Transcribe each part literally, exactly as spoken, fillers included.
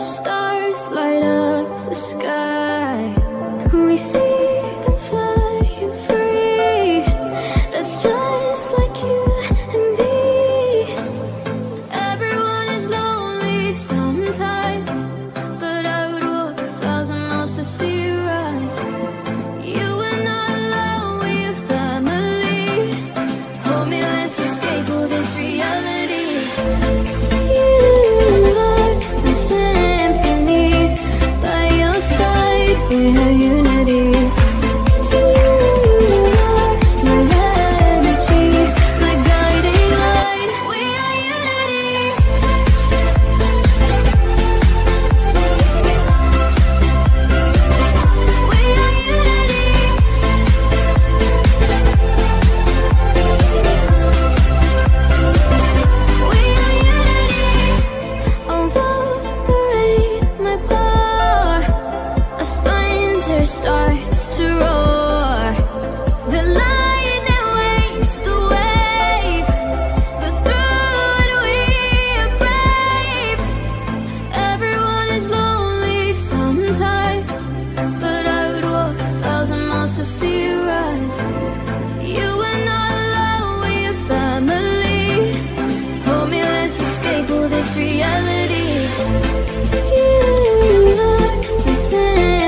the stars light up the sky. We see them flying free. That's just like you and me. Everyone is lonely sometimes, but I would walk a thousand miles to see you rise. You and I alone, we're family. Hold me, let's escape all this reality. We're unity. Starts to roar. The lion that wakes the wave, but through it we are brave. Everyone is lonely sometimes, but I would walk a thousand miles to see you rise. You and I alone, we are family. Hold me, let's escape all this reality. You look the same.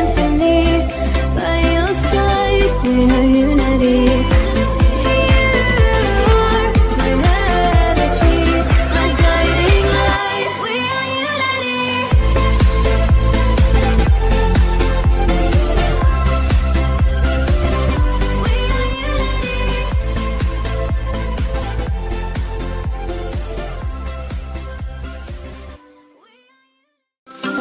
We are unity. You are my guiding light. We are unity. We are unity.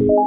Music.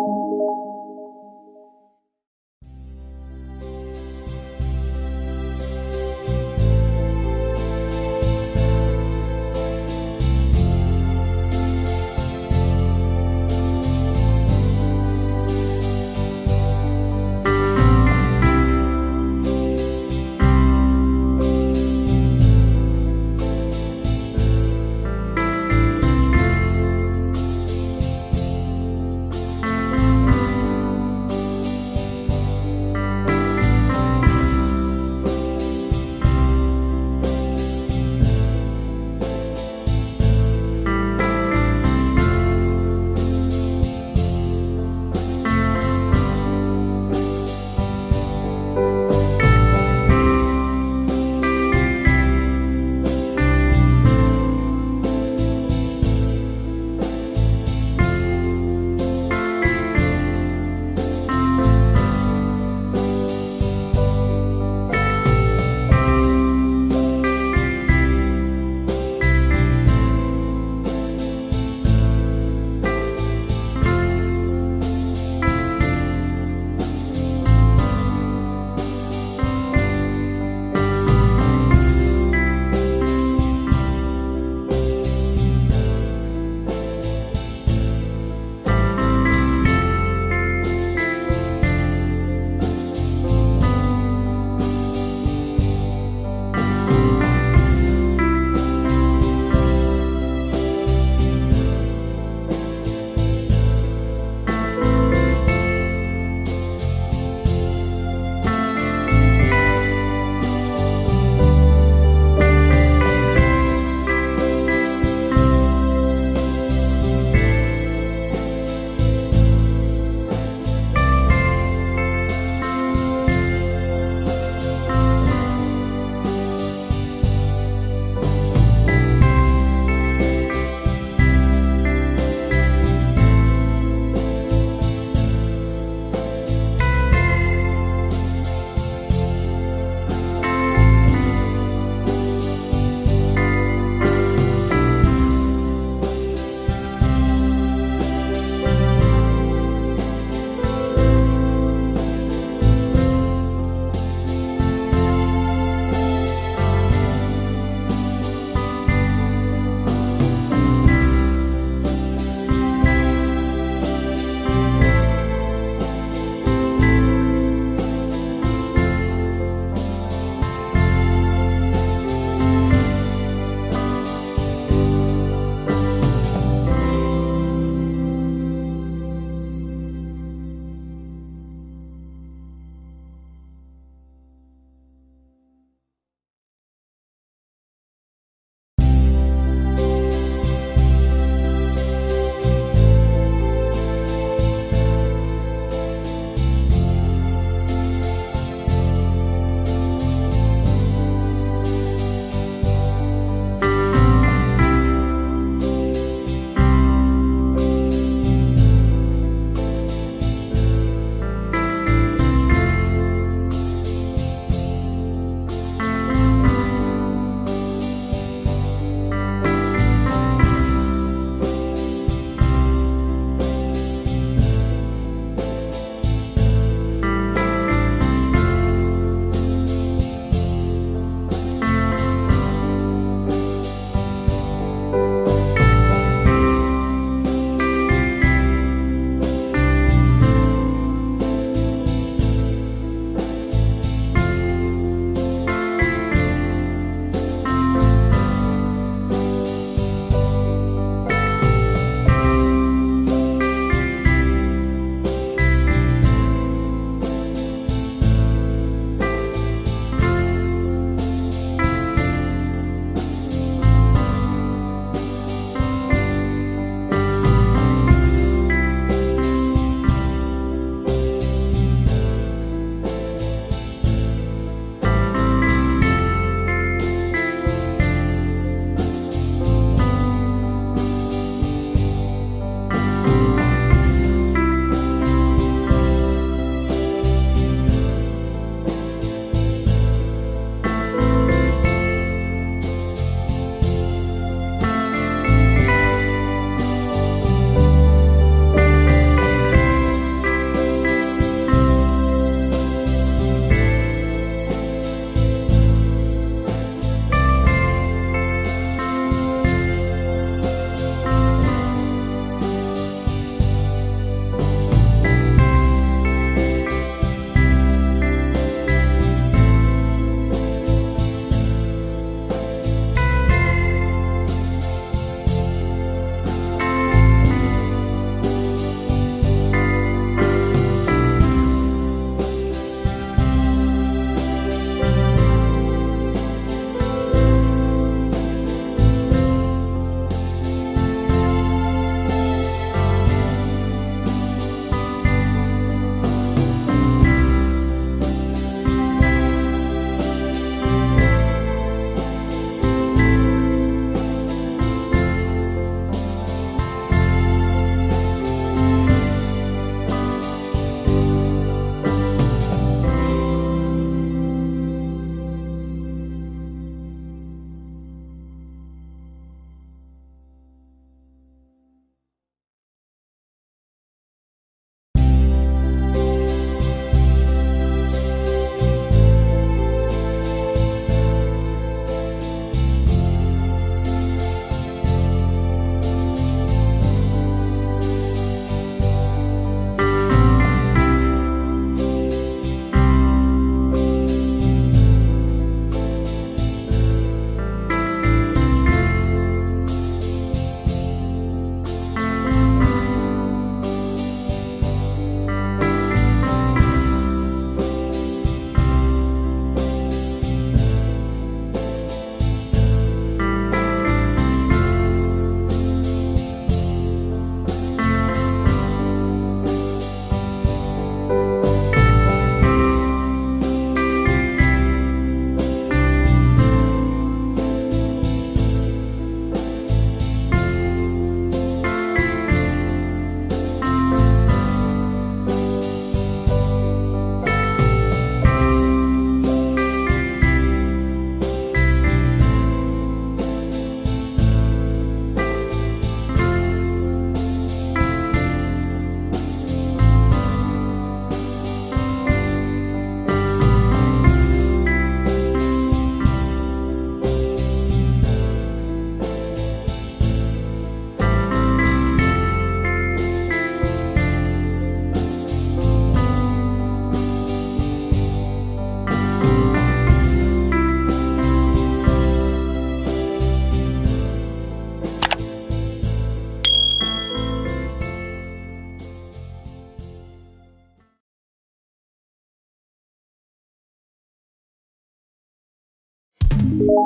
You.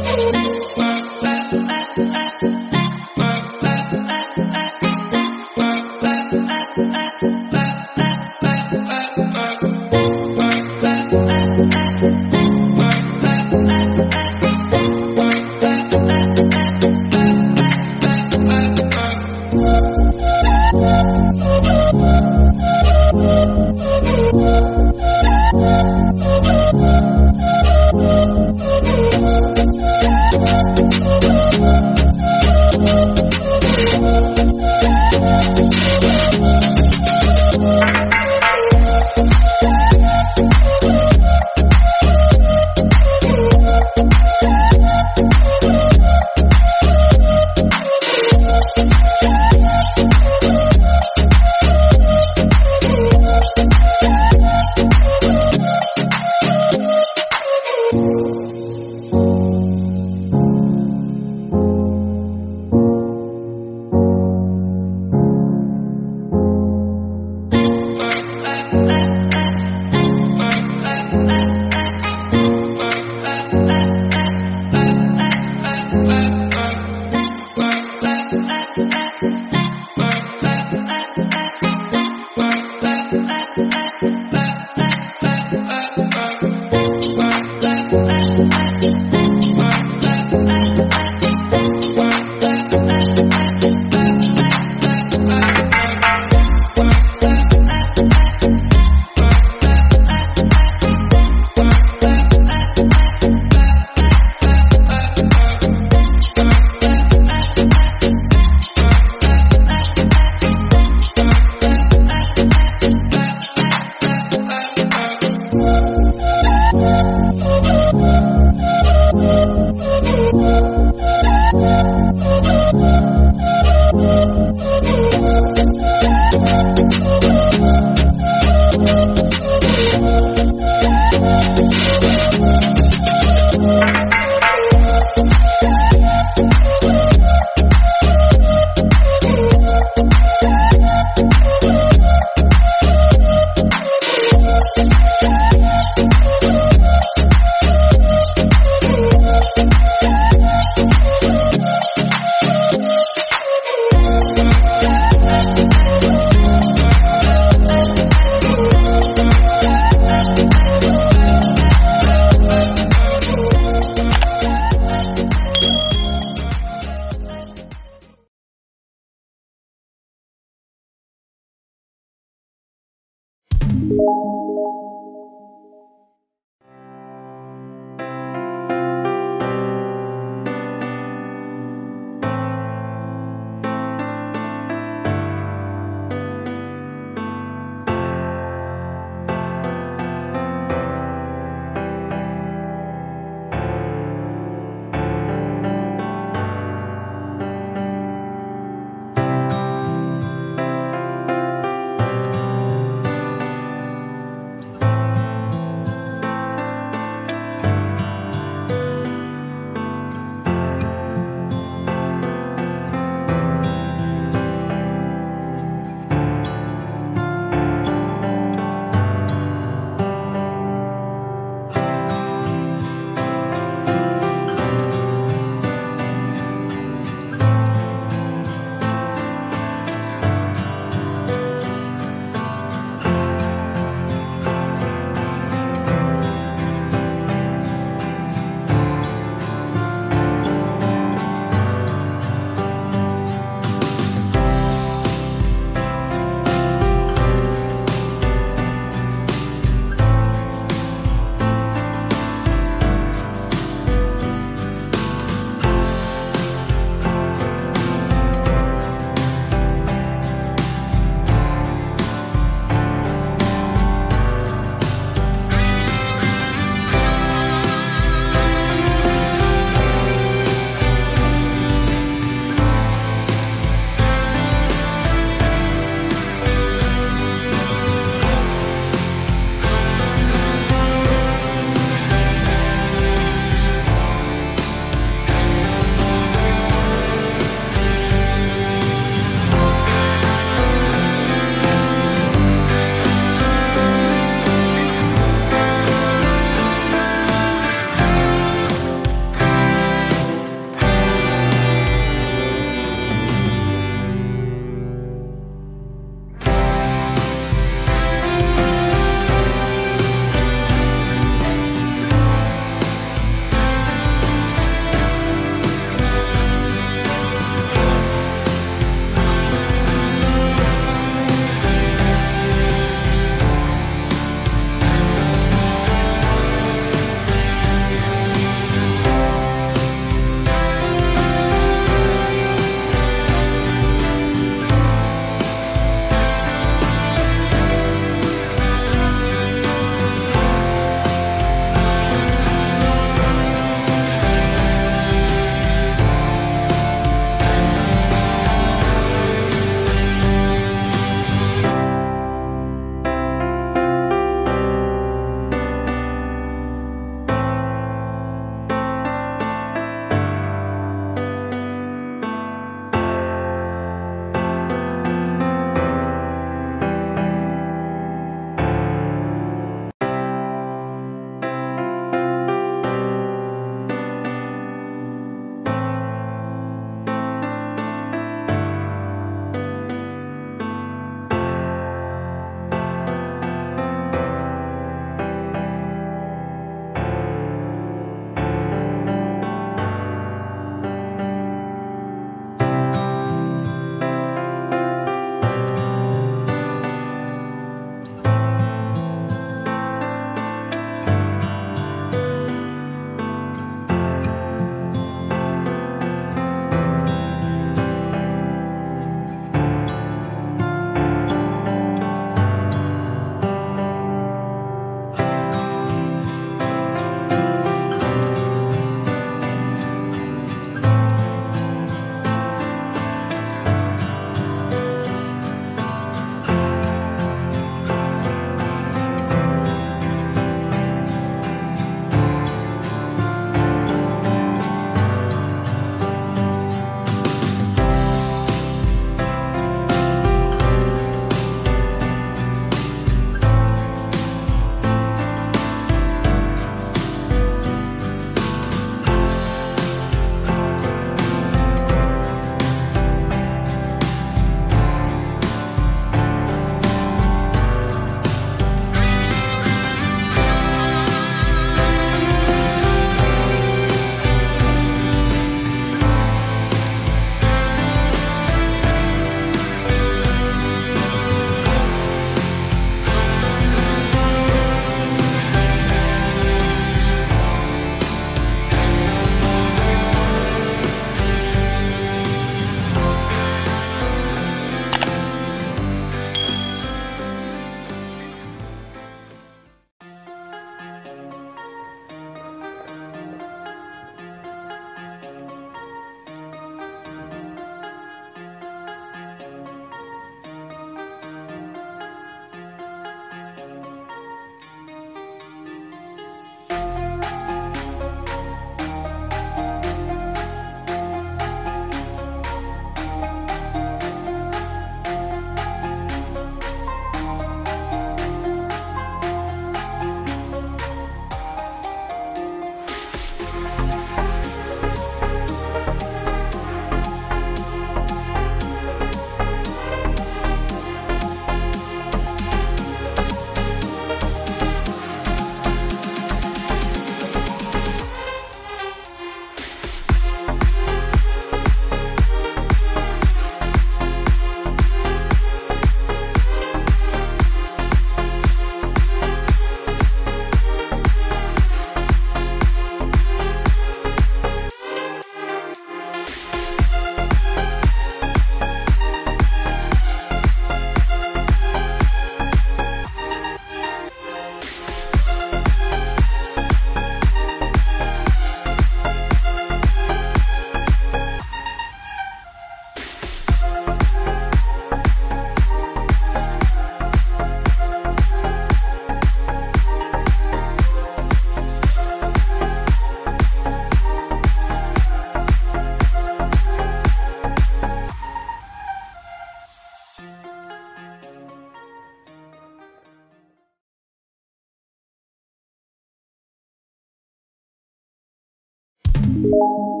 Music.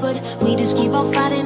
But we just keep on fighting.